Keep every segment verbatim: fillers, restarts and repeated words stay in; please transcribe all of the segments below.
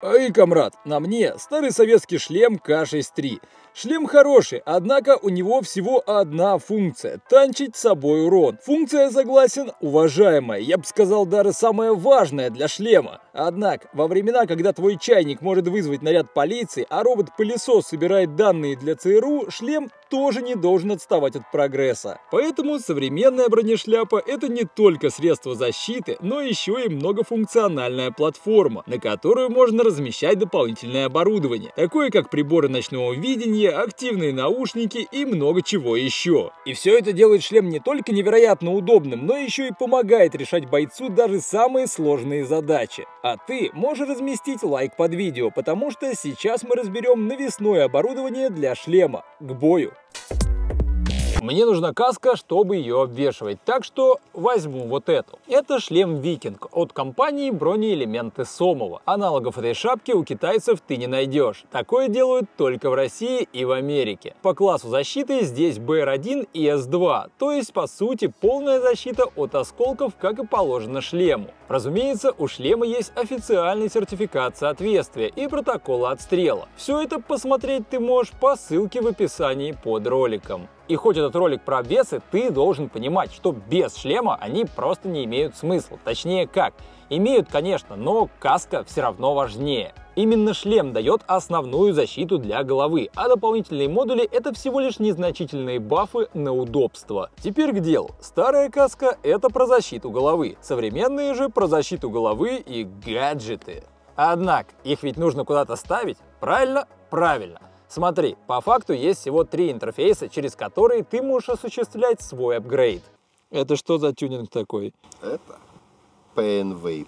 Эй, комрад, на мне старый советский шлем К шестьдесят три. Шлем хороший, однако у него всего одна функция – танчить собой урон. Функция, согласен, уважаемая, я бы сказал, даже самая важная для шлема. Однако, во времена, когда твой чайник может вызвать наряд полиции, а робот-пылесос собирает данные для ЦРУ, шлем тоже не должен отставать от прогресса. Поэтому современная бронешляпа – это не только средство защиты, но еще и многофункциональная платформа, на которую можно размещать дополнительное оборудование, такое как приборы ночного видения, активные наушники и много чего еще. И все это делает шлем не только невероятно удобным, но еще и помогает решать бойцу даже самые сложные задачи. А ты можешь разместить лайк под видео, потому что сейчас мы разберем навесное оборудование для шлема к бою. Мне нужна каска, чтобы ее обвешивать, так что возьму вот эту. Это шлем Викинг от компании Бронеэлементы Сомова. Аналогов этой шапки у китайцев ты не найдешь. Такое делают только в России и в Америке. По классу защиты здесь Б Р один и С два, то есть по сути полная защита от осколков, как и положено шлему. Разумеется, у шлема есть официальный сертификат соответствия и протокол отстрела. Все это посмотреть ты можешь по ссылке в описании под роликом. И хоть этот ролик про обвесы, ты должен понимать, что без шлема они просто не имеют смысла. Точнее как, имеют, конечно, но каска все равно важнее. Именно шлем дает основную защиту для головы, а дополнительные модули — это всего лишь незначительные бафы на удобство. Теперь к делу. Старая каска — это про защиту головы, современные же про защиту головы и гаджеты. Однако, их ведь нужно куда-то ставить, правильно? Правильно. Смотри, по факту есть всего три интерфейса, через которые ты можешь осуществлять свой апгрейд. Это что за тюнинг такой? Это П Н В.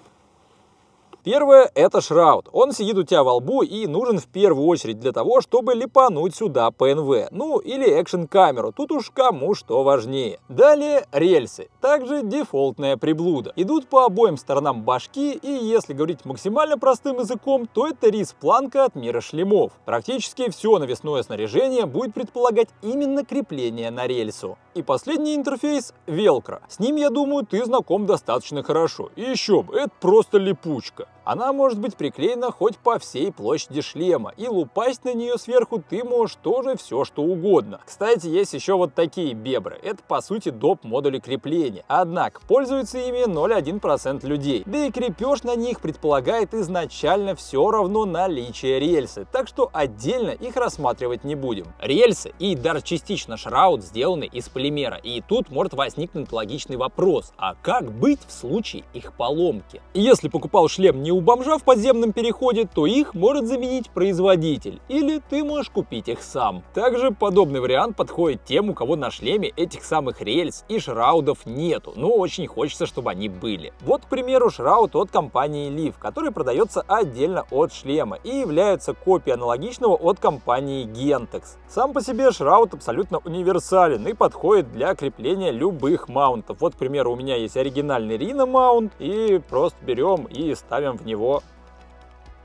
Первое — это Шрауд. Он сидит у тебя во лбу и нужен в первую очередь для того, чтобы лепануть сюда П Н В, ну или экшн-камеру, тут уж кому что важнее. Далее рельсы, также дефолтная приблуда. Идут по обоим сторонам башки, и если говорить максимально простым языком, то это рис-планка от мира шлемов. Практически все навесное снаряжение будет предполагать именно крепление на рельсу. И последний интерфейс — велкро. С ним, я думаю, ты знаком достаточно хорошо. И еще бы, это просто липучка. Она может быть приклеена хоть по всей площади шлема, и лупасть на нее сверху ты можешь тоже все что угодно. Кстати, есть еще вот такие бебры, это по сути доп. Модули крепления, однако пользуются ими ноль целых одна десятая процента людей, да и крепеж на них предполагает изначально все равно наличие рельсы, так что отдельно их рассматривать не будем. Рельсы и даже частично шраут сделаны из полимера, и тут может возникнуть логичный вопрос, а как быть в случае их поломки? Если покупал шлем не у бомжа в подземном переходе, то их может заменить производитель, или ты можешь купить их сам. Также подобный вариант подходит тем, у кого на шлеме этих самых рельс и шраудов нету, но очень хочется, чтобы они были. Вот, к примеру, шрауд от компании Leaf, который продается отдельно от шлема и является копией аналогичного от компании Gentex. Сам по себе шрауд абсолютно универсален и подходит для крепления любых маунтов. Вот, к примеру, у меня есть оригинальный Rino mount, и просто берем и ставим в него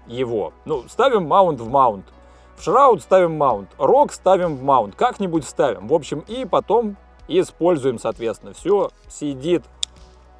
его. Ну, ставим маунт в маунт. В шрауд ставим маунт, рок ставим в маунт, как-нибудь ставим. В общем, и потом используем, соответственно. Все сидит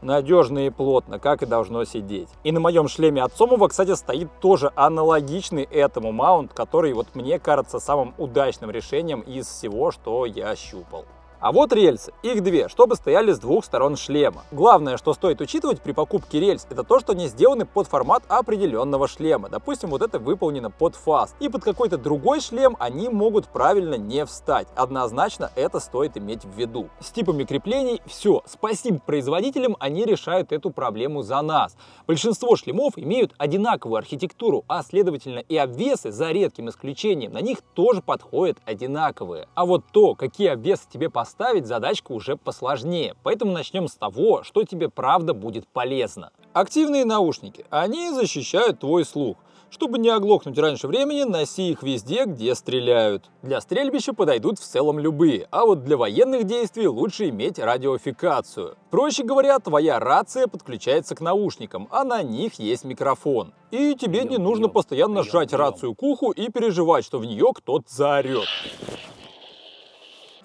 надежно и плотно, как и должно сидеть. И на моем шлеме от Сомова, кстати, стоит тоже аналогичный этому маунт, который вот мне кажется самым удачным решением из всего, что я щупал. А вот рельсы. Их две, чтобы стояли с двух сторон шлема. Главное, что стоит учитывать при покупке рельс, это то, что они сделаны под формат определенного шлема. Допустим, вот это выполнено под фаст. И под какой-то другой шлем они могут правильно не встать. Однозначно это стоит иметь в виду. С типами креплений все. Спасибо производителям, они решают эту проблему за нас. Большинство шлемов имеют одинаковую архитектуру, а следовательно и обвесы, за редким исключением, на них тоже подходят одинаковые. А вот то, какие обвесы тебе поставят, поставить задачку уже посложнее, поэтому начнем с того, что тебе правда будет полезно. Активные наушники. Они защищают твой слух. Чтобы не оглохнуть раньше времени, носи их везде, где стреляют. Для стрельбища подойдут в целом любые, а вот для военных действий лучше иметь радиофикацию. Проще говоря, твоя рация подключается к наушникам, а на них есть микрофон. И тебе не нужно постоянно сжать рацию к уху и переживать, что в нее кто-то заорет.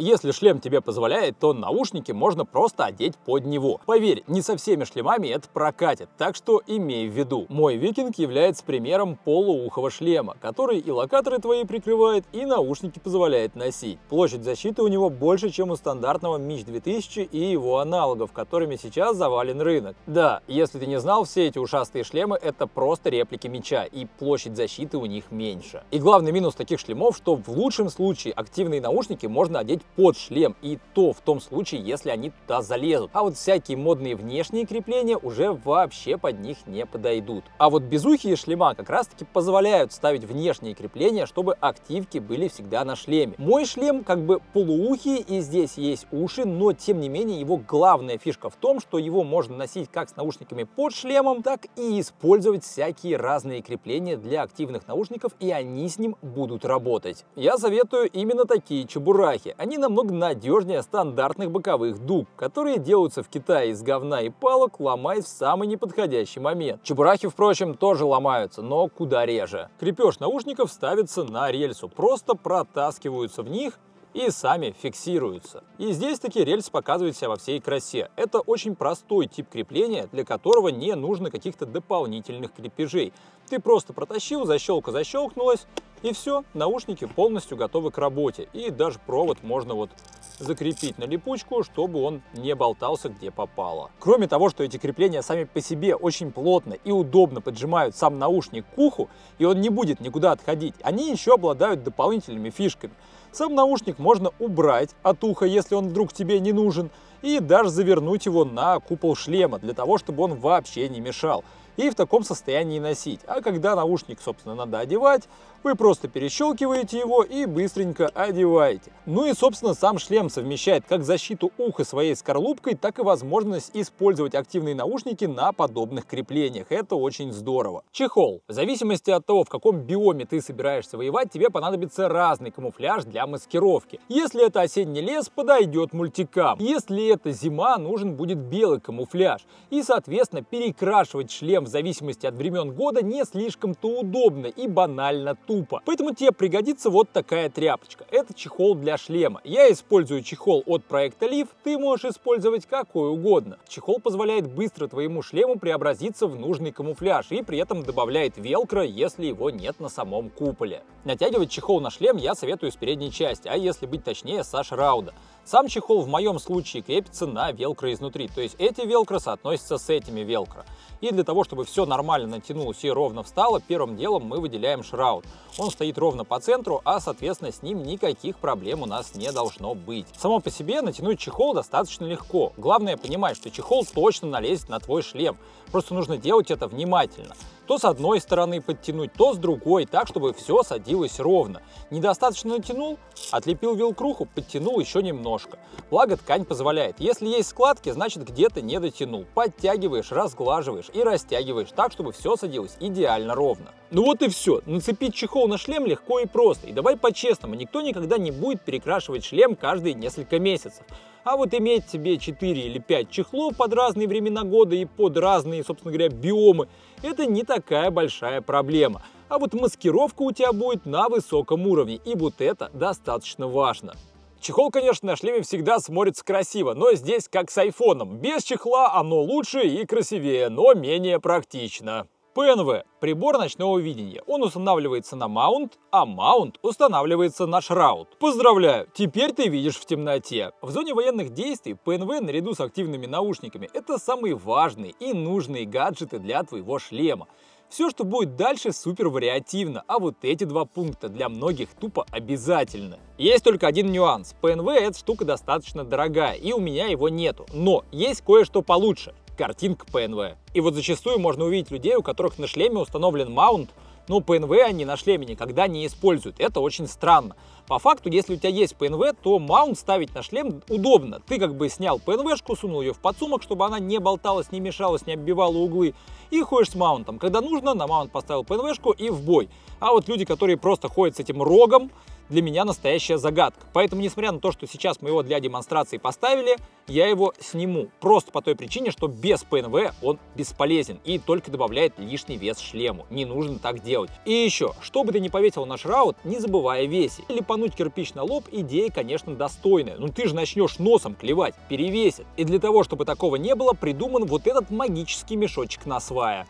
Если шлем тебе позволяет, то наушники можно просто одеть под него. Поверь, не со всеми шлемами это прокатит, так что имей в виду. Мой Викинг является примером полуухого шлема, который и локаторы твои прикрывает, и наушники позволяет носить. Площадь защиты у него больше, чем у стандартного МИЧ две тысячи и его аналогов, которыми сейчас завален рынок. Да, если ты не знал, все эти ушастые шлемы это просто реплики меча, и площадь защиты у них меньше. И главный минус таких шлемов, что в лучшем случае активные наушники можно одеть под шлем, и то в том случае, если они туда залезут. А вот всякие модные внешние крепления уже вообще под них не подойдут. А вот безухи и шлема как раз таки позволяют ставить внешние крепления, чтобы активки были всегда на шлеме. Мой шлем как бы полуухий, и здесь есть уши, но тем не менее его главная фишка в том, что его можно носить как с наушниками под шлемом, так и использовать всякие разные крепления для активных наушников, и они с ним будут работать. Я советую именно такие чебурахи. Они намного надежнее стандартных боковых дуб, которые делаются в Китае из говна и палок, ломаясь в самый неподходящий момент. Чебурахи, впрочем, тоже ломаются, но куда реже. Крепеж наушников ставится на рельсу, просто протаскиваются в них и сами фиксируются. И здесь таки рельс показывает себя во всей красе. Это очень простой тип крепления, для которого не нужно каких-то дополнительных крепежей. Ты просто протащил, защелка защелкнулась, и все, наушники полностью готовы к работе. И даже провод можно вот закрепить на липучку, чтобы он не болтался где попало. Кроме того, что эти крепления сами по себе очень плотно и удобно поджимают сам наушник к уху, и он не будет никуда отходить, они еще обладают дополнительными фишками. Сам наушник можно убрать от уха, если он вдруг тебе не нужен, и даже завернуть его на купол шлема, для того, чтобы он вообще не мешал. И в таком состоянии носить. А когда наушник, собственно, надо одевать, вы просто перещелкиваете его и быстренько одеваете. Ну и, собственно, сам шлем совмещает как защиту уха своей скорлупкой, так и возможность использовать активные наушники на подобных креплениях. Это очень здорово. Чехол. В зависимости от того, в каком биоме ты собираешься воевать, тебе понадобится разный камуфляж для маскировки. Если это осенний лес, подойдет мультикам. Если это зима, нужен будет белый камуфляж. И, соответственно, перекрашивать шлем в зависимости от времен года не слишком-то удобно и банально тупо. Поэтому тебе пригодится вот такая тряпочка. Это чехол для шлема. Я использую чехол от проекта Leaf, ты можешь использовать какой угодно. Чехол позволяет быстро твоему шлему преобразиться в нужный камуфляж и при этом добавляет велкро, если его нет на самом куполе. Натягивать чехол на шлем я советую с передней части, а если быть точнее, со Шрауда. Сам чехол в моем случае крепится на велкро изнутри, то есть эти велкро соотносятся с этими велкро. И для того, чтобы все нормально натянулось и ровно встало, первым делом мы выделяем шрауд. Он стоит ровно по центру, а соответственно с ним никаких проблем у нас не должно быть. Само по себе натянуть чехол достаточно легко. Главное понимать, что чехол точно налезет на твой шлем. Просто нужно делать это внимательно. То с одной стороны подтянуть, то с другой, так, чтобы все садилось ровно. Недостаточно натянул, отлепил велкруху, подтянул еще немножко. Благо ткань позволяет. Если есть складки, значит где-то не дотянул. Подтягиваешь, разглаживаешь и растягиваешь так, чтобы все садилось идеально ровно. Ну вот и все. Нацепить чехол на шлем легко и просто. И давай по-честному, никто никогда не будет перекрашивать шлем каждые несколько месяцев. А вот иметь себе четыре или пять чехлов под разные времена года и под разные, собственно говоря, биомы, это не такая большая проблема. А вот маскировка у тебя будет на высоком уровне, и вот это достаточно важно. Чехол, конечно, на шлеме всегда смотрится красиво, но здесь как с айфоном. Без чехла оно лучше и красивее, но менее практично. ПНВ. Прибор ночного видения. Он устанавливается на маунт, а маунт устанавливается на шрауд. Поздравляю, теперь ты видишь в темноте. В зоне военных действий ПНВ наряду с активными наушниками это самые важные и нужные гаджеты для твоего шлема. Все, что будет дальше, супер вариативно, а вот эти два пункта для многих тупо обязательны. Есть только один нюанс. ПНВ эта штука достаточно дорогая, и у меня его нету. Но есть кое-что получше. Картинка ПНВ. И вот зачастую можно увидеть людей, у которых на шлеме установлен маунт, но ПНВ они на шлеме никогда не используют. Это очень странно. По факту, если у тебя есть ПНВ, то маунт ставить на шлем удобно. Ты как бы снял ПНВшку, сунул ее в подсумок, чтобы она не болталась, не мешалась, не оббивала углы, и ходишь с маунтом. Когда нужно, на маунт поставил ПНВшку и в бой. А вот люди, которые просто ходят с этим рогом, для меня настоящая загадка. Поэтому, несмотря на то, что сейчас мы его для демонстрации поставили, я его сниму. Просто по той причине, что без ПНВ он бесполезен и только добавляет лишний вес шлему. Не нужно так делать. И еще, что бы ты ни повесил на Шрауд, не забывай о весе. Лепануть кирпич на лоб — идея, конечно, достойная. Но ты же начнешь носом клевать, перевесит. И для того, чтобы такого не было, придуман вот этот магический мешочек на свая.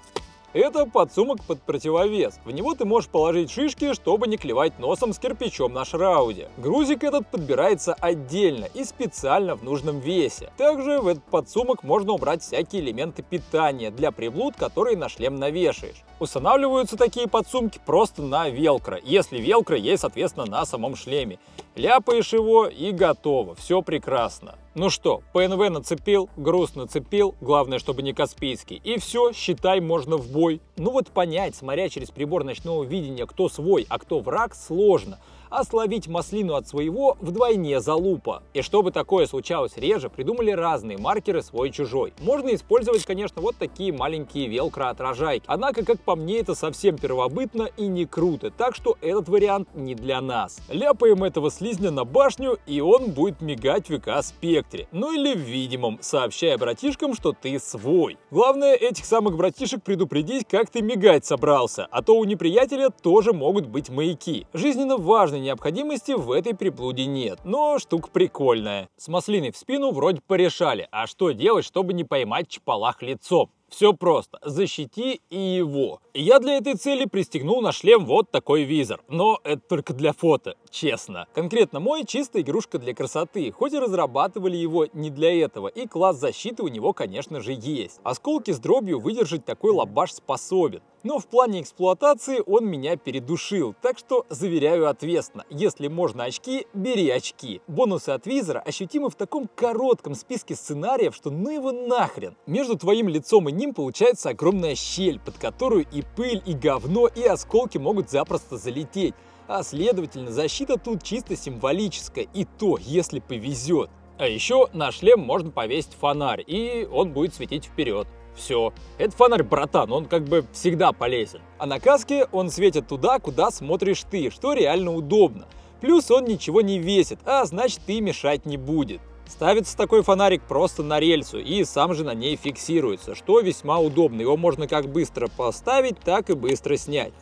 Это подсумок под противовес. В него ты можешь положить шишки, чтобы не клевать носом с кирпичом на Шрауде. Грузик этот подбирается отдельно и специально в нужном весе. Также в этот подсумок можно убрать всякие элементы питания для приблуд, которые на шлем навешаешь. Устанавливаются такие подсумки просто на велкро, если велкро есть, соответственно, на самом шлеме. Ляпаешь его, и готово. Все прекрасно. Ну что, ПНВ нацепил, груз нацепил, главное, чтобы не Каспийский. И все, считай, можно в бой. Ну вот понять, смотря через прибор ночного видения, кто свой, а кто враг, сложно. А словить маслину от своего вдвойне залупа. И чтобы такое случалось реже, придумали разные маркеры свой-чужой. Можно использовать, конечно, вот такие маленькие велкро-отражайки. Однако, как по мне, это совсем первобытно и не круто. Так что этот вариант не для нас. Ляпаем этого слизня на башню, и он будет мигать в ИК-спектре. Ну или в видимом, сообщая братишкам, что ты свой. Главное, этих самых братишек предупредить, как ты мигать собрался. А то у неприятеля тоже могут быть маяки. Жизненно важный необходимости в этой приблуде нет, но штука прикольная. С маслиной в спину вроде порешали, а что делать, чтобы не поймать чапалах лицом? Все просто, защити и его. Я для этой цели пристегнул на шлем вот такой визор, но это только для фото, честно. Конкретно мой чистая игрушка для красоты, хоть и разрабатывали его не для этого, и класс защиты у него, конечно же, есть. Осколки с дробью выдержать такой лабаш способен, но в плане эксплуатации он меня передушил, так что заверяю ответственно, если можно очки, бери очки. Бонусы от визора ощутимы в таком коротком списке сценариев, что ну его нахрен. Между твоим лицом и ним получается огромная щель, под которую и пыль, и говно, и осколки могут запросто залететь, а следовательно защита тут чисто символическая, и то, если повезет. А еще на шлем можно повесить фонарь, и он будет светить вперед. Все. Это фонарь, братан, он как бы всегда полезен. А на каске он светит туда, куда смотришь ты, что реально удобно. Плюс он ничего не весит, а значит и мешать не будет. Ставится такой фонарик просто на рельсу и сам же на ней фиксируется, что весьма удобно. Его можно как быстро поставить, так и быстро снять.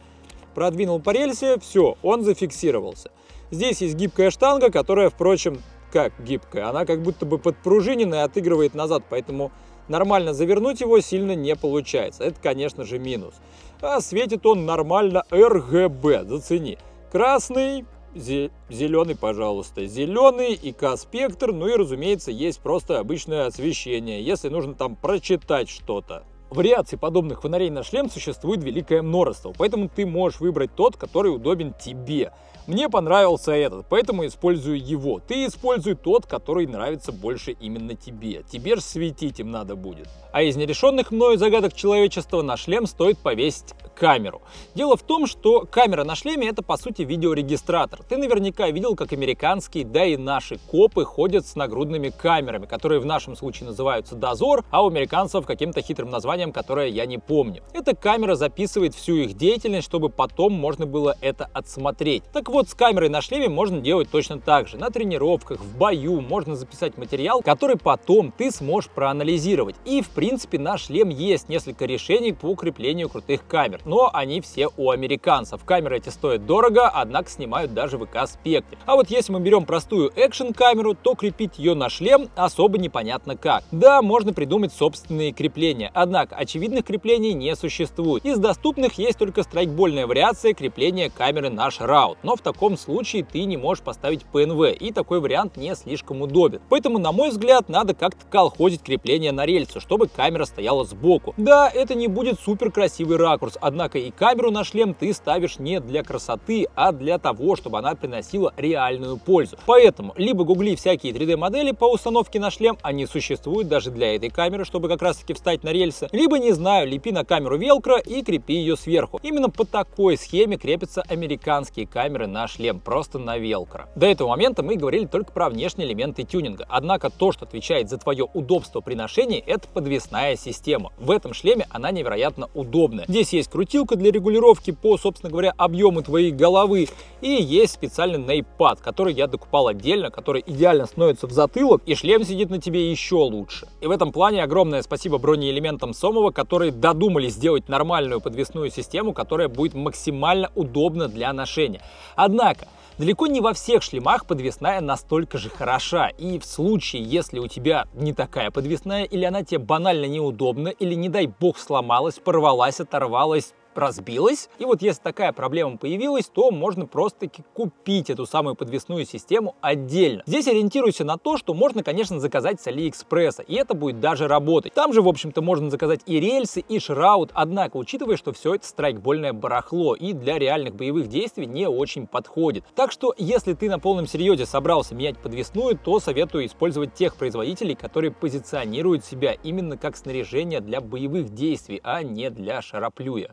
Продвинул по рельсе, все, он зафиксировался. Здесь есть гибкая штанга, которая, впрочем, как гибкая, она как будто бы подпружинена и отыгрывает назад, поэтому нормально завернуть его сильно не получается. Это, конечно же, минус. А светит он нормально РГБ, зацени. Красный, зеленый, пожалуйста, зеленый, ИК-спектр, ну и, разумеется, есть просто обычное освещение, если нужно там прочитать что-то. Вариаций подобных фонарей на шлем существует великое множество, поэтому ты можешь выбрать тот, который удобен тебе. Мне понравился этот, поэтому использую его. Ты используй тот, который нравится больше именно тебе. Тебе же светить им надо будет. А из нерешенных мною загадок человечества на шлем стоит повесить камеру. Дело в том, что камера на шлеме — это по сути видеорегистратор. Ты наверняка видел, как американские, да и наши копы ходят с нагрудными камерами, которые в нашем случае называются дозор, а у американцев каким-то хитрым названием, которое я не помню. Эта камера записывает всю их деятельность, чтобы потом можно было это отсмотреть. Так вот, с камерой на шлеме можно делать точно так же. На тренировках, в бою можно записать материал, который потом ты сможешь проанализировать. И в принципе на шлем есть несколько решений по укреплению крутых камер. Но они все у американцев. Камеры эти стоят дорого, однако снимают даже в ИК-спектре. А вот если мы берем простую экшен-камеру, то крепить ее на шлем особо непонятно как. Да, можно придумать собственные крепления, однако очевидных креплений не существует. Из доступных есть только страйкбольная вариация крепления камеры на Шрауд, но в таком случае ты не можешь поставить ПНВ, и такой вариант не слишком удобен. Поэтому, на мой взгляд, надо как-то колхозить крепление на рельсу, чтобы камера стояла сбоку. Да, это не будет супер красивый ракурс, однако и камеру на шлем ты ставишь не для красоты, а для того, чтобы она приносила реальную пользу. Поэтому либо гугли всякие три дэ модели по установке на шлем, они существуют даже для этой камеры, чтобы как раз таки встать на рельсы, Либо, не знаю, лепи на камеру велкро и крепи ее сверху. Именно по такой схеме крепятся американские камеры на шлем, просто на велкро. До этого момента мы говорили только про внешние элементы тюнинга. Однако то, что отвечает за твое удобство при ношении, это подвесная система. В этом шлеме она невероятно удобная. Здесь есть крутилка для регулировки по, собственно говоря, объему твоей головы. И есть специальный нейпад, который я докупал отдельно, который идеально становится в затылок, и шлем сидит на тебе еще лучше. И в этом плане огромное спасибо бронеэлементам Сомова, которые додумались сделать нормальную подвесную систему, которая будет максимально удобна для ношения. Однако далеко не во всех шлемах подвесная настолько же хороша, и в случае, если у тебя не такая подвесная, или она тебе банально неудобна, или, не дай бог, сломалась, порвалась, оторвалась, разбилась. И вот если такая проблема появилась, то можно просто-таки купить эту самую подвесную систему отдельно. Здесь ориентируйся на то, что можно, конечно, заказать с Алиэкспресса, и это будет даже работать. Там же, в общем-то, можно заказать и рельсы, и шрауд, однако, учитывая, что все это страйкбольное барахло и для реальных боевых действий не очень подходит. Так что, если ты на полном серьезе собрался менять подвесную, то советую использовать тех производителей, которые позиционируют себя именно как снаряжение для боевых действий, а не для шароплюя.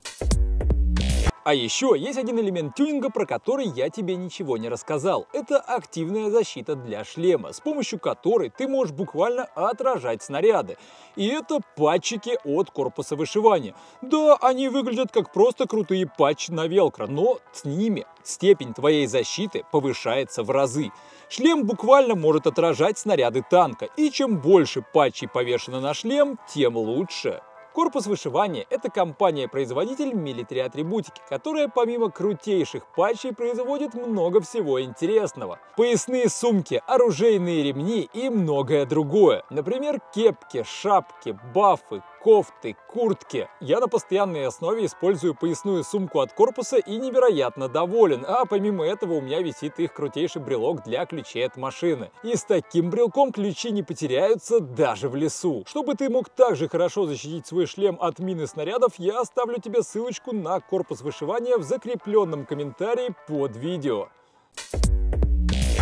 А еще есть один элемент тюнинга, про который я тебе ничего не рассказал. Это активная защита для шлема, с помощью которой ты можешь буквально отражать снаряды. И это патчики от корпуса вышивания. Да, они выглядят как просто крутые патчи на велкро, но с ними степень твоей защиты повышается в разы. Шлем буквально может отражать снаряды танка, и чем больше патчей повешено на шлем, тем лучше. Корпус вышивания – это компания-производитель милитари-атрибутики, которая помимо крутейших патчей производит много всего интересного. Поясные сумки, оружейные ремни и многое другое. Например, кепки, шапки, бафы, кофты, куртки. Я на постоянной основе использую поясную сумку от корпуса и невероятно доволен. А помимо этого у меня висит их крутейший брелок для ключей от машины. И с таким брелком ключи не потеряются даже в лесу. Чтобы ты мог также хорошо защитить свой шлем от мин и снарядов, я оставлю тебе ссылочку на корпус вышивания в закрепленном комментарии под видео.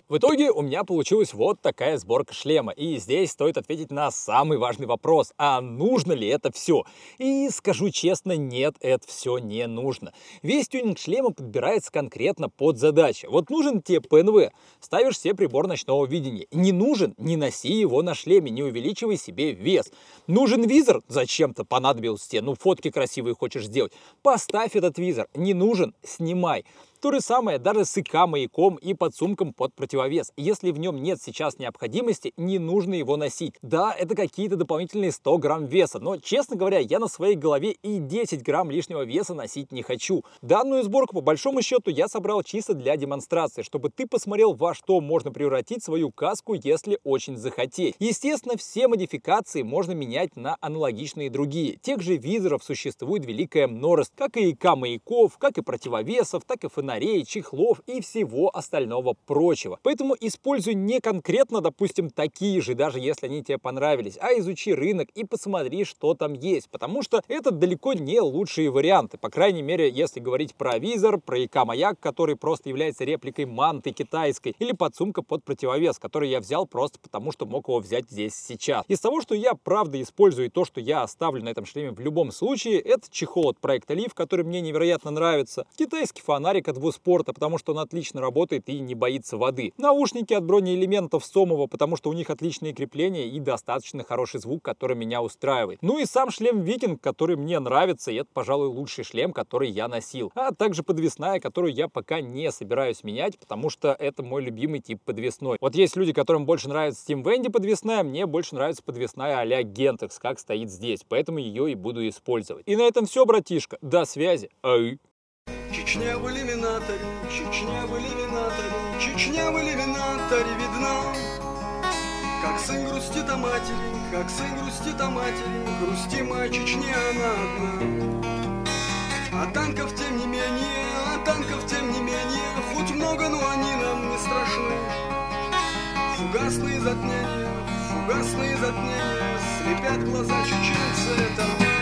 В итоге у меня получилась вот такая сборка шлема, и здесь стоит ответить на самый важный вопрос: а нужно ли это все? И скажу честно, нет, это все не нужно. Весь тюнинг шлема подбирается конкретно под задачи. Вот нужен тебе ПНВ, ставишь себе прибор ночного видения. Не нужен — не носи его на шлеме, не увеличивай себе вес. Нужен визор — зачем-то понадобился тебе, ну фотки красивые хочешь сделать, поставь этот визор. Не нужен — снимай. То же самое даже с ИК маяком и подсумком под противовес. Если в нем нет сейчас необходимости, не нужно его носить. Да, это какие-то дополнительные сто грамм веса, но, честно говоря, я на своей голове и десять грамм лишнего веса носить не хочу. Данную сборку, по большому счету, я собрал чисто для демонстрации, чтобы ты посмотрел, во что можно превратить свою каску, если очень захотеть. Естественно, все модификации можно менять на аналогичные другие. Тех же визоров существует великое множество, как и ИК маяков, как и противовесов, так и фонарей, чехлов и всего остального прочего. Поэтому используй не конкретно, допустим, такие же, даже если они тебе понравились, а изучи рынок и посмотри, что там есть, потому что это далеко не лучшие варианты, по крайней мере, если говорить про визор, про ИК-маяк, который просто является репликой манты китайской, или подсумка под противовес, который я взял просто потому, что мог его взять здесь сейчас. Из того, что я правда использую, то, что я оставлю на этом шлеме в любом случае, это чехол от проекта Leaf, который мне невероятно нравится, китайский фонарик от спорта, потому что он отлично работает и не боится воды. Наушники от бронеэлементов Сомова, потому что у них отличные крепления и достаточно хороший звук, который меня устраивает. Ну и сам шлем Викинг, который мне нравится, и это, пожалуй, лучший шлем, который я носил. А также подвесная, которую я пока не собираюсь менять, потому что это мой любимый тип подвесной. Вот есть люди, которым больше нравится Team Wendy подвесная, мне больше нравится подвесная а-ля Gentex, как стоит здесь, поэтому ее и буду использовать. И на этом все, братишка. До связи. Ай. Чечня в иллюминаторе, Чечня в иллюминаторе, Чечня в иллюминаторе видна. Как сын грустит о матери, как сын грустит о матери, грустимая Чечня она одна. А танков тем не менее, а танков тем не менее, хоть много, но они нам не страшны. Фугасные затмения, фугасные затмения, слепят глаза чеченцы там.